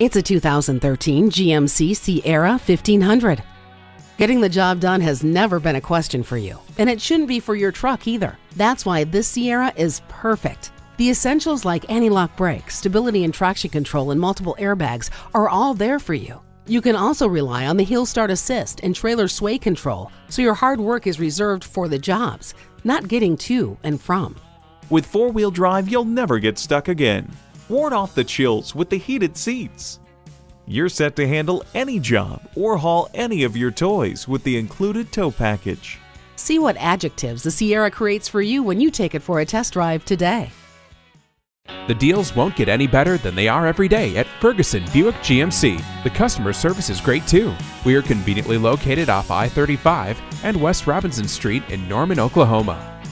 It's a 2013 GMC Sierra 1500. Getting the job done has never been a question for you, and it shouldn't be for your truck either. That's why this Sierra is perfect. The essentials like anti-lock brakes, stability and traction control, and multiple airbags are all there for you. You can also rely on the hill start assist and trailer sway control, so your hard work is reserved for the jobs, not getting to and from. With four-wheel drive, you'll never get stuck again. Ward off the chills with the heated seats. You're set to handle any job or haul any of your toys with the included tow package. See what adjectives the Sierra creates for you when you take it for a test drive today. The deals won't get any better than they are every day at Ferguson Buick GMC. The customer service is great too. We are conveniently located off I-35 and West Robinson Street in Norman, Oklahoma.